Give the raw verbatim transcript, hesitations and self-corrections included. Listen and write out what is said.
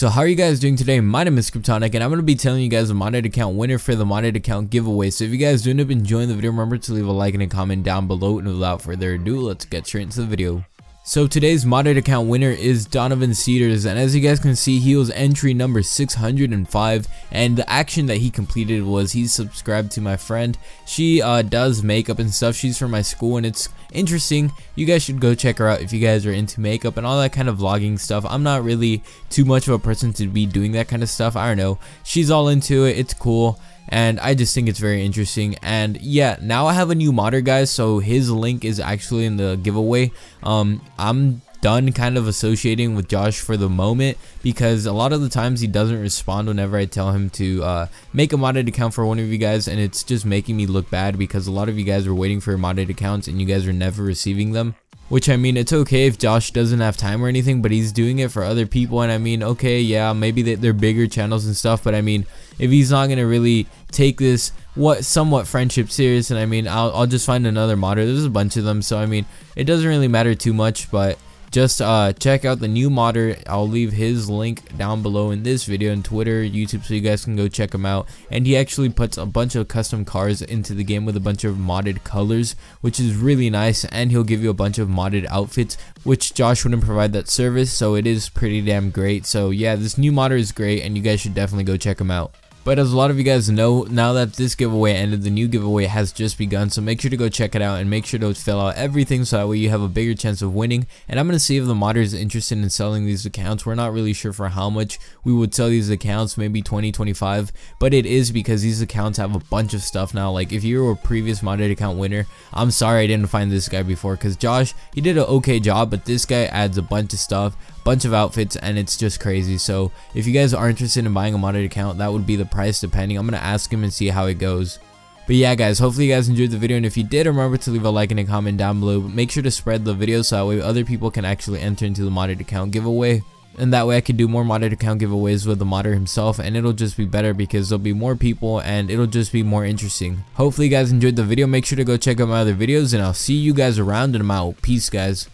So how are you guys doing today? My name is Kryptonic and I'm going to be telling you guys the modded account winner for the modded account giveaway. So if you guys do end up enjoying the video, remember to leave a like and a comment down below, and without further ado, let's get straight into the video. So today's modded account winner is Donovan Cedars, and as you guys can see, he was entry number six hundred five, and the action that he completed was he subscribed to my friend. She uh, does makeup and stuff. She's from my school and it's interesting. You guys should go check her out if you guys are into makeup and all that kind of vlogging stuff. I'm not really too much of a person to be doing that kind of stuff. I don't know. She's all into it. It's cool. And I just think it's very interesting. And yeah, now I have a new modder, guys, so his link is actually in the giveaway. um I'm done kind of associating with Josh for the moment, because a lot of the times he doesn't respond whenever I tell him to uh make a modded account for one of you guys, and it's just making me look bad because a lot of you guys are waiting for your modded accounts and you guys are never receiving them. Which, I mean, it's okay if Josh doesn't have time or anything, but he's doing it for other people. And I mean, okay, yeah, maybe they, they're bigger channels and stuff, but I mean, if he's not going to really take this what somewhat friendship serious, and I mean, I'll, I'll just find another modder. There's a bunch of them, so I mean, it doesn't really matter too much, but just uh, check out the new modder. I'll leave his link down below in this video, and Twitter, YouTube, so you guys can go check him out. And he actually puts a bunch of custom cars into the game with a bunch of modded colors, which is really nice, and he'll give you a bunch of modded outfits, which Josh wouldn't provide that service, so it is pretty damn great. So yeah, this new modder is great and you guys should definitely go check him out. But as a lot of you guys know, now that this giveaway ended, the new giveaway has just begun, so make sure to go check it out and make sure to fill out everything so that way you have a bigger chance of winning. And I'm going to see if the modder is interested in selling these accounts. We're not really sure for how much we would sell these accounts, maybe twenty, twenty-five, but it is because these accounts have a bunch of stuff now. Like, if you were a previous modded account winner, I'm sorry I didn't find this guy before, because Josh, he did an okay job, but this guy adds a bunch of stuff, bunch of outfits, and it's just crazy. So if you guys are interested in buying a modded account, that would be the price depending. I'm gonna ask him and see how it goes. But yeah, guys, hopefully you guys enjoyed the video, and if you did, remember to leave a like and a comment down below. Make sure to spread the video so that way other people can actually enter into the modded account giveaway, and that way I can do more modded account giveaways with the modder himself, and it'll just be better because there'll be more people and it'll just be more interesting. Hopefully you guys enjoyed the video. Make sure to go check out my other videos, and I'll see you guys around, and I'm out. Peace, guys.